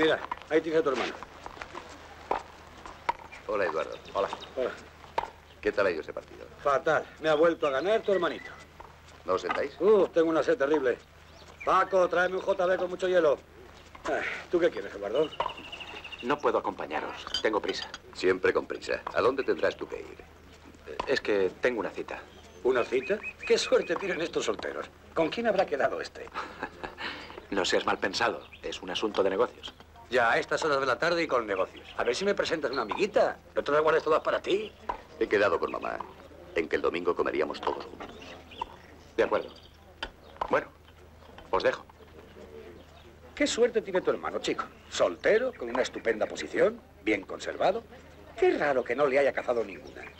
Mira, ahí tienes a tu hermano. Hola, Eduardo. Hola. Hola. ¿Qué tal ha ido ese partido? Fatal. Me ha vuelto a ganar tu hermanito. ¿No os sentáis? Tengo una sed terrible. Paco, tráeme un JB con mucho hielo. ¿Tú qué quieres, Eduardo? No puedo acompañaros. Tengo prisa. Siempre con prisa. ¿A dónde tendrás tú que ir? Es que tengo una cita. ¿Una cita? ¿Qué suerte tienen estos solteros? ¿Con quién habrá quedado este? No seas mal pensado. Es un asunto de negocios. Ya, a estas horas de la tarde y con negocios. A ver si me presentas una amiguita. ¿No te las guardes todas para ti? He quedado con mamá en que el domingo comeríamos todos juntos. De acuerdo. Bueno, os dejo. ¿Qué suerte tiene tu hermano, chico? Soltero, con una estupenda posición, bien conservado. Qué raro que no le haya cazado ninguna.